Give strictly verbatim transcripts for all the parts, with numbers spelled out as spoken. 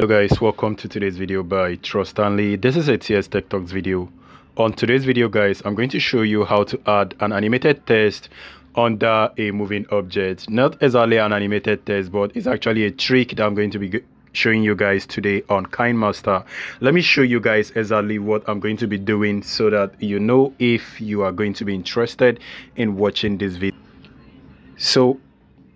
Hello guys, welcome to today's video by Trust Stanley. This is a T S Tech Talks video. On today's video guys, I'm going to show you how to add an animated text under a moving object. Not exactly an animated text, but it's actually a trick that I'm going to be showing you guys today on KineMaster. Let me show you guys exactly what I'm going to be doing so that you know if you are going to be interested in watching this video. So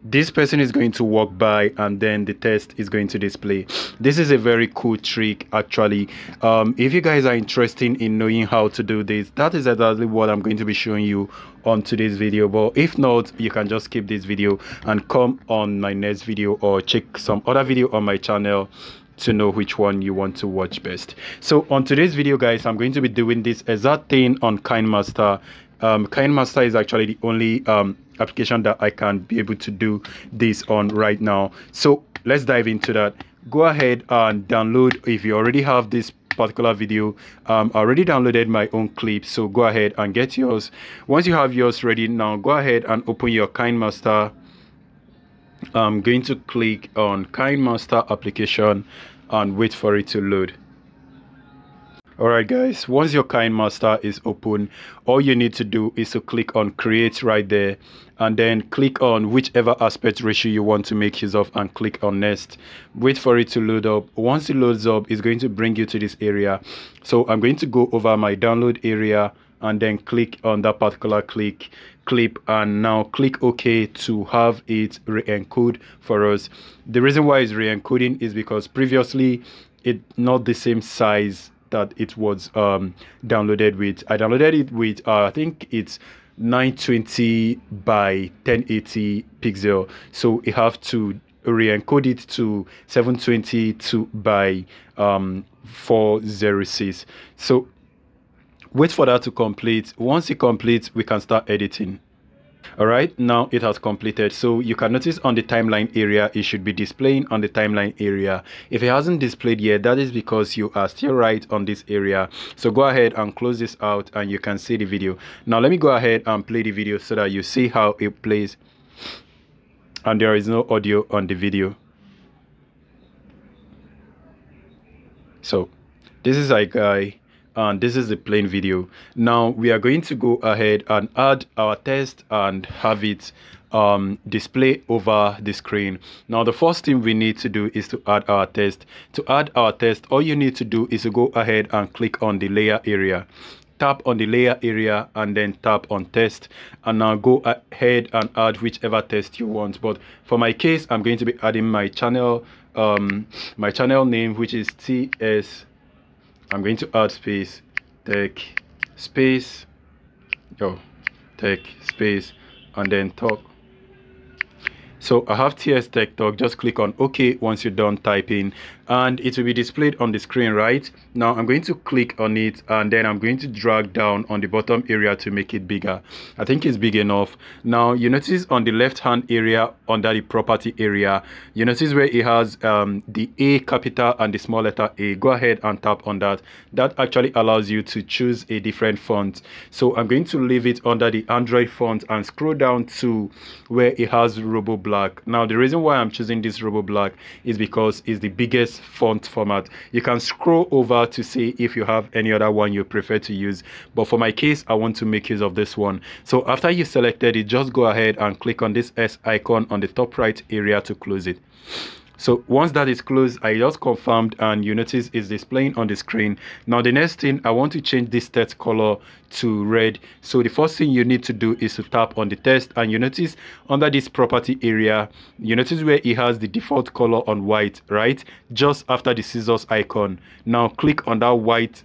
this person is going to walk by and then the text is going to display. This is a very cool trick actually. Um, if you guys are interested in knowing how to do this, that is exactly what I'm going to be showing you on today's video. But if not, you can just skip this video and come on my next video or check some other video on my channel to know which one you want to watch best. So on today's video guys, I'm going to be doing this exact thing on KineMaster. Um, KineMaster is actually the only um, application that I can be able to do this on right now. So let's dive into that. Go ahead and download if you already have this particular video. um, I already downloaded my own clip, so go ahead and get yours. Once you have yours ready, now go ahead and open your KineMaster. I'm going to click on KineMaster application and wait for it to load. Alright guys, once your KineMaster is open, all you need to do is to click on create right there and then click on whichever aspect ratio you want to make use of and click on next. Wait for it to load up. Once it loads up, it's going to bring you to this area. So I'm going to go over my download area and then click on that particular click clip and now click OK to have it re-encode for us. The reason why it's re-encoding is because previously it's not the same size that it was um, downloaded with. I downloaded it with uh, I think it's nine twenty by ten eighty pixel, so you have to re-encode it to seven twenty-two by four oh six. So wait for that to complete. Once it completes, we can start editing. All right, now it has completed. So you can notice on the timeline area, it should be displaying on the timeline area. If it hasn't displayed yet, that is because you are still right on this area. So go ahead and close this out and you can see the video. Now let me go ahead and play the video so that you see how it plays. And there is no audio on the video. So this is our guy. And this is the plain video. Now we are going to go ahead and add our text and have it um, display over the screen. Now the first thing we need to do is to add our text. To add our text, all you need to do is to go ahead and click on the layer area. Tap on the layer area and then tap on text, and now go ahead and add whichever text you want. But for my case, I'm going to be adding my channel, um, my channel name, which is T S. I'm going to add space tech space oh tech space and then talk. So I have T S Tech Talk. Just click on OK once you're done typing and it will be displayed on the screen right now. I'm going to click on it and then I'm going to drag down on the bottom area to make it bigger. I think it's big enough. Now you notice on the left hand area under the property area, you notice where it has um, the A capital and the small letter A. Go ahead and tap on that. That actually allows you to choose a different font. So I'm going to leave it under the Android font and scroll down to where it has Robo Black. Now the reason why I'm choosing this Robo Black is because it's the biggest font format. You can scroll over to see if you have any other one you prefer to use, but for my case I want to make use of this one. So after you selected it, just go ahead and click on this S icon on the top right area to close it. So once that is closed, I just confirmed and you notice it's displaying on the screen. Now the next thing, I want to change this text color to red. So the first thing you need to do is to tap on the text and you notice under this property area, you notice where it has the default color on white, right? Just after the scissors icon. Now click on that white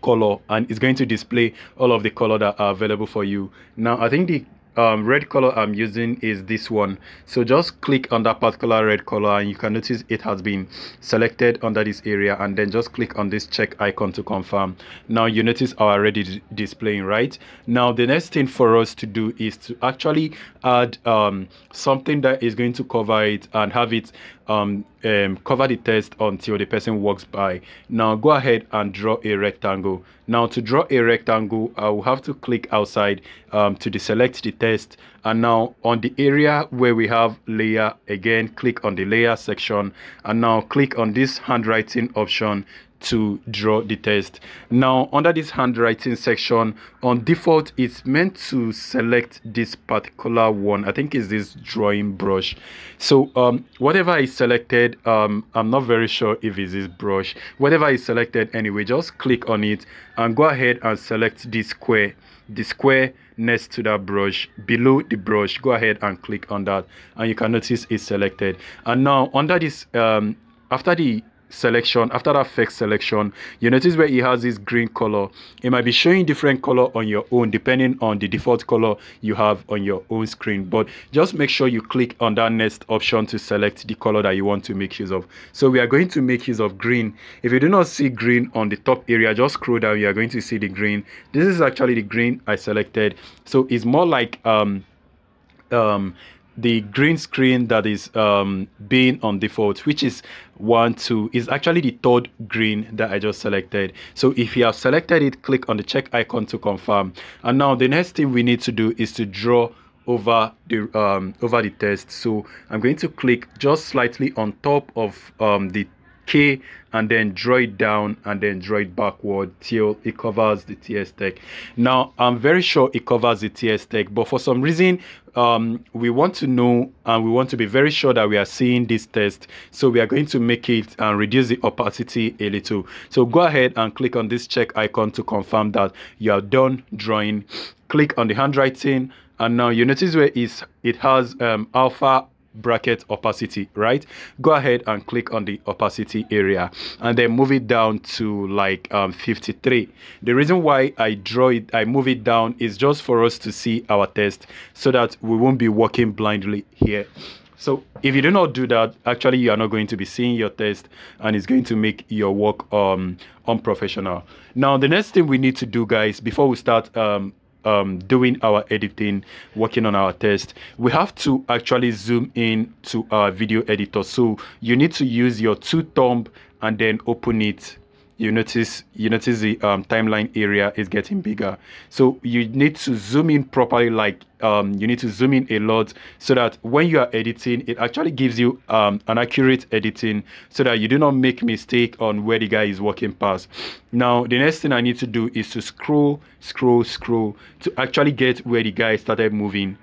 color and it's going to display all of the color that are available for you. Now I think the Um, red color I'm using is this one, so just click on that particular red color and you can notice it has been selected under this area and then just click on this check icon to confirm. Now you notice our already displaying right now. The next thing for us to do is to actually add um, something that is going to cover it and have it um, um, cover the text until the person walks by. Now go ahead and draw a rectangle. Now to draw a rectangle, I will have to click outside um, to deselect the text, and now on the area where we have layer, again click on the layer section, and now click on this handwriting option to draw the text. Now under this handwriting section, on default it's meant to select this particular one. I think it's this drawing brush. So um whatever is selected, um I'm not very sure if it's this brush, whatever is selected, anyway just click on it and go ahead and select this square, the square next to that brush, below the brush. Go ahead and click on that, and you can notice it's selected. And now under this, um after the selection, after that first selection, you notice where it has this green color. It might be showing different color on your own depending on the default color you have on your own screen, but just make sure you click on that next option to select the color that you want to make use of. So we are going to make use of green. If you do not see green on the top area, just scroll down, you are going to see the green. This is actually the green I selected, so it's more like um um the green screen that is um being on default, which is one two is actually the third green that I just selected. So if you have selected it, click on the check icon to confirm. And now the next thing we need to do is to draw over the um over the text. So I'm going to click just slightly on top of um the K and then draw it down and then draw it backward till it covers the T S Tech. Now I'm very sure it covers the T S Tech, but for some reason um we want to know and we want to be very sure that we are seeing this text, so we are going to make it and reduce the opacity a little. So go ahead and click on this check icon to confirm that you are done drawing. Click on the handwriting, and now you notice where is it has um alpha bracket opacity, right? Go ahead and click on the opacity area and then move it down to like um, fifty-three. The reason why I draw it, I move it down, is just for us to see our text so that we won't be walking blindly here. So if you do not do that, actually you are not going to be seeing your text, and it's going to make your work um unprofessional. Now the next thing we need to do, guys, before we start um Um, doing our editing, working on our text, we have to actually zoom in to our video editor. So you need to use your two thumb and then open it. You notice you notice the um, timeline area is getting bigger, so you need to zoom in properly. Like um, you need to zoom in a lot so that when you are editing, it actually gives you um, an accurate editing so that you do not make mistake on where the guy is walking past. Now the next thing I need to do is to scroll scroll scroll to actually get where the guy started moving.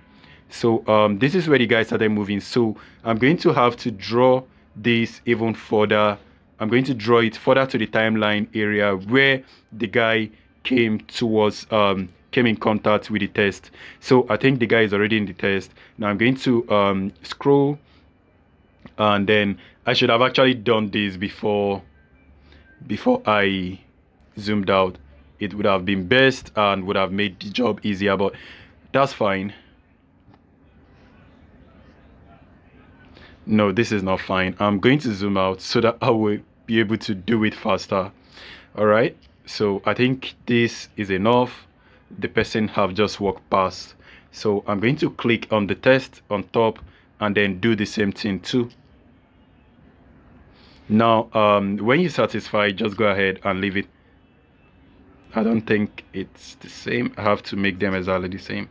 So um, this is where the guy started moving, so I'm going to have to draw this even further. I'm going to draw it further to the timeline area where the guy came towards, um, came in contact with the text. So I think the guy is already in the text. Now I'm going to um, scroll, and then I should have actually done this before, before I zoomed out. It would have been best and would have made the job easier, but that's fine. No, this is not fine. I'm going to zoom out so that I will be able to do it faster. All right, so I think this is enough. The person have just walked past, so I'm going to click on the text on top and then do the same thing too. Now um when you're satisfied, just go ahead and leave it. I don't think it's the same. I have to make them exactly the same.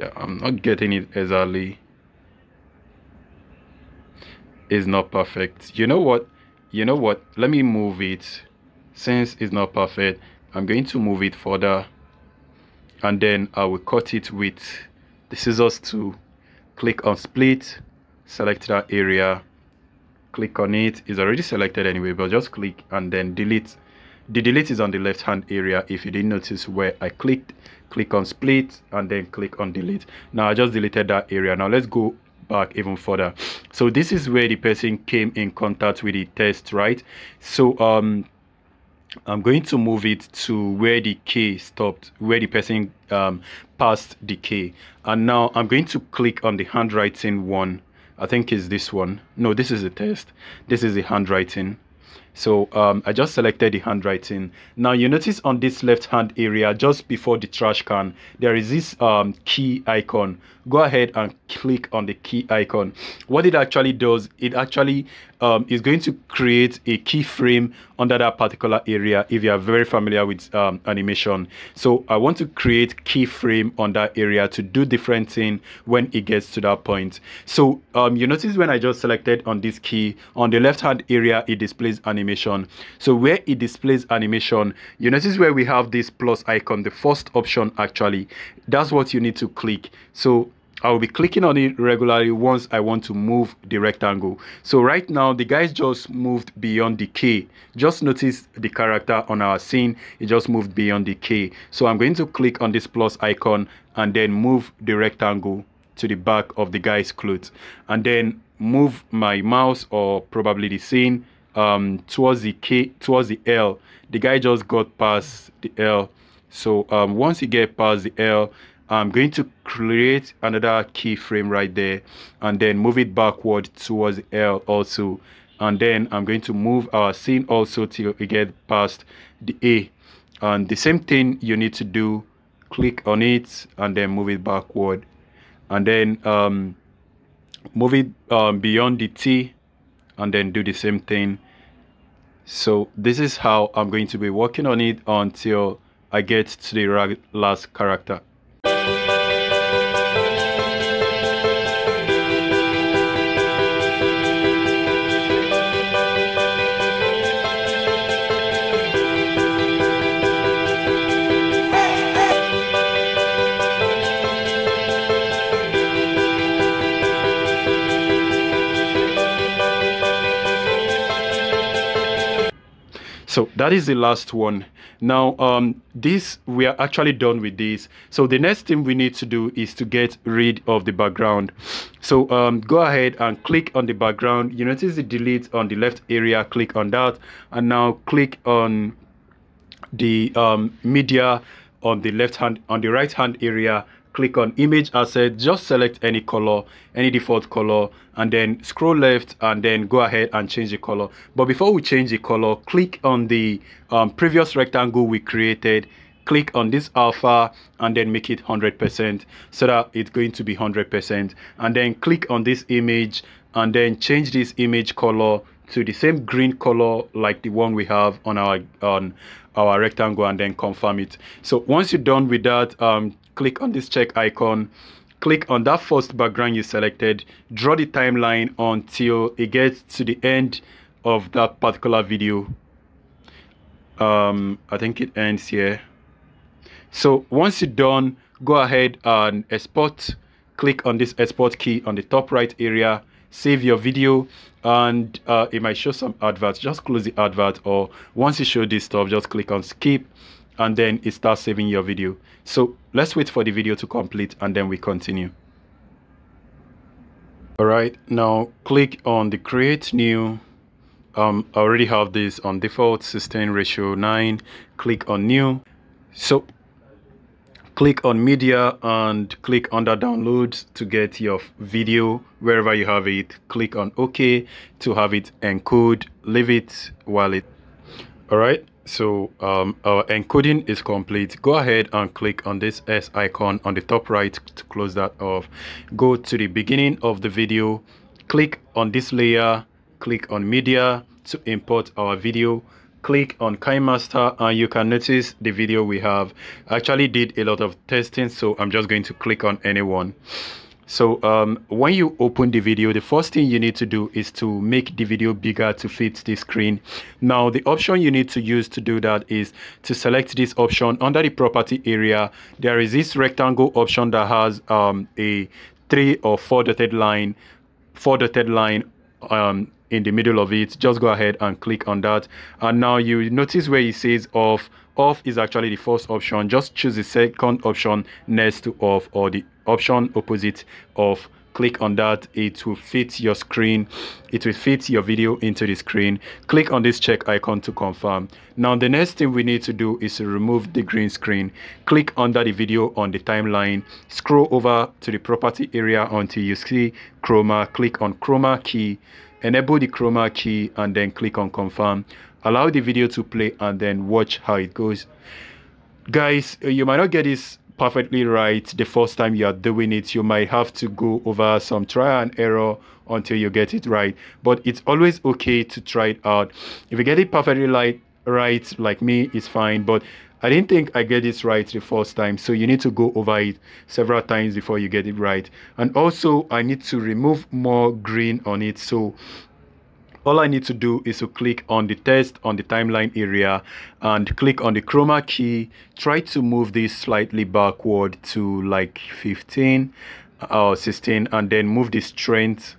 Yeah, I'm not getting it exactly. It's not perfect. You know what? You know what? Let me move it. Since it's not perfect, I'm going to move it further, and then I will cut it with the scissors to click on split, select that area, click on it. It's already selected anyway, but just click and then delete. The delete is on the left hand area. If you didn't notice where I clicked, click on split and then click on delete. Now I just deleted that area. Now let's go back even further. So this is where the person came in contact with the text, right? So um I'm going to move it to where the K stopped, where the person um passed the K. And now I'm going to click on the handwriting one. I think it's this one. No, this is the text. This is the handwriting. So um, I just selected the handwriting. Now you notice on this left hand area, just before the trash can, there is this um, key icon. Go ahead and click on the key icon. What it actually does, it actually um, is going to create a keyframe under that particular area if you are very familiar with um, animation. So I want to create keyframe on that area to do different thing when it gets to that point. So um, you notice when I just selected on this key, on the left hand area, it displays animation. Animation. So where it displays animation, you notice where we have this plus icon, the first option actually, that's what you need to click. So I'll be clicking on it regularly once I want to move the rectangle. So right now, the guys just moved beyond the K. Just notice the character on our scene, it just moved beyond the K. So I'm going to click on this plus icon and then move the rectangle to the back of the guy's clothes. And then move my mouse or probably the scene um towards the K, towards the L. The guy just got past the L. So um once you get past the L, I'm going to create another keyframe right there and then move it backward towards the L also, and then I'm going to move our scene also till we get past the A. And the same thing you need to do, click on it and then move it backward, and then um move it um, beyond the T and then do the same thing. So this is how I'm going to be working on it until I get to the last character. So that is the last one. Now, um, this, we are actually done with this. So the next thing we need to do is to get rid of the background. So um, go ahead and click on the background. You notice the delete on the left area, click on that. And now click on the um, media on the left hand, on the right hand area. Click on image asset, just select any color, any default color, and then scroll left and then go ahead and change the color. But before we change the color, click on the um, previous rectangle we created, click on this alpha and then make it one hundred percent so that it's going to be one hundred percent. And then click on this image and then change this image color to the same green color like the one we have on our on our rectangle, and then confirm it. So once you're done with that, um, click on this check icon, click on that first background you selected, draw the timeline until it gets to the end of that particular video. Um, I think it ends here. So once you're done, go ahead and export. Click on this export key on the top right area, save your video, and uh, it might show some adverts. Just close the advert, or once you show this stuff, just click on skip, and then it starts saving your video. So let's wait for the video to complete and then we continue. All right, now click on the create new. Um, I already have this on default, sustain ratio nine. Click on new. So click on media and click under downloads to get your video wherever you have it. Click on OK to have it encode. Leave it while it. All right. So um, our encoding is complete. Go ahead and click on this S icon on the top right to close that off. Go to the beginning of the video, click on this layer, click on media to import our video, click on KineMaster, and you can notice the video we have. I actually did a lot of testing, so I'm just going to click on anyone. So um, when you open the video, the first thing you need to do is to make the video bigger to fit the screen. Now, the option you need to use to do that is to select this option under the property area. There is this rectangle option that has um, a three or four dotted line, four dotted line um, in the middle of it. Just go ahead and click on that. And now you notice where it says off. Off is actually the first option. Just choose the second option next to off, or the option opposite off. Click on that. It will fit your screen. It will fit your video into the screen. Click on this check icon to confirm. Now the next thing we need to do is to remove the green screen. Click under the video on the timeline. Scroll over to the property area until you see chroma. Click on chroma key. enable the chroma key and then click on confirm. Allow the video to play and then watch how it goes. Guys, you might not get this perfectly right the first time you are doing it. You might have to go over some trial and error until you get it right, but it's always okay to try it out. If you get it perfectly like right like me, it's fine, but I didn't think I get this right the first time, so you need to go over it several times before you get it right. And also I need to remove more green on it, so all I need to do is to click on the test on the timeline area and click on the chroma key. Try to move this slightly backward to like fifteen or sixteen, and then move the strength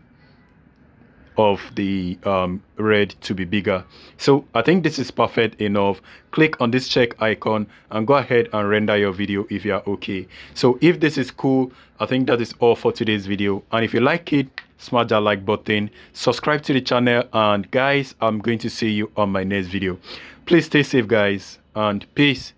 of the um, red to be bigger. So I think this is perfect enough. Click on this check icon and go ahead and render your video if you are okay. So if this is cool, I think that is all for today's video. And if you like it, smash that like button, subscribe to the channel, and guys, I'm going to see you on my next video. Please stay safe, guys, and peace.